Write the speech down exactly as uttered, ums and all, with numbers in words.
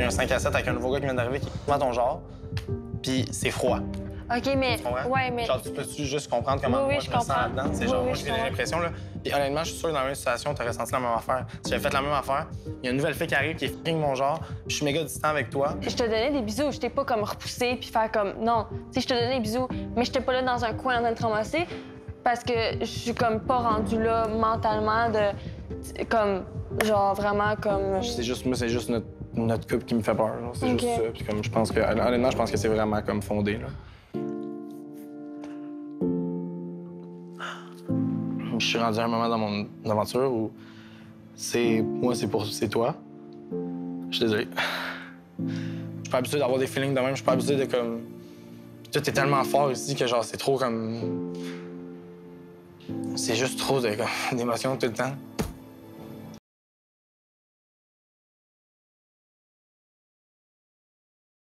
Il y a un cinq à sept avec un nouveau gars qui vient d'arriver qui est complètement ton genre, puis c'est froid. OK, mais... Tu comprends? Ouais, mais... Genre, tu peux-tu juste comprendre comment oui, moi, oui, je me sens là-dedans? C'est oui, genre, oui, moi, je vis des répressions, là. Puis honnêtement, je suis sûr que dans la même situation, t'aurais senti la même affaire. Si j'avais fait la même affaire, il y a une nouvelle fille qui arrive qui est fring mon genre, je suis méga distant avec toi. Je te donnais des bisous, je t'ai pas comme repoussé puis faire comme... Non, tu sais, je te donnais des bisous, mais j'étais pas là dans un coin en train de te ramasser parce que je suis comme pas rendue là mentalement de... Comme, genre, vraiment comme... C'est juste, moi, c'est juste notre, notre couple qui me fait peur, c'est okay. juste ça. Puis comme, je pense que... Honnêtement, je pense que c'est vraiment comme fondé, là. Je suis rendu à un moment dans mon aventure où c'est moi, c'est pour c'est toi. Je suis désolé. Je suis pas habitué d'avoir des feelings de même. Je suis pas habitué de comme. Tout est tellement fort ici que genre c'est trop comme. C'est juste trop d'émotions tout le temps.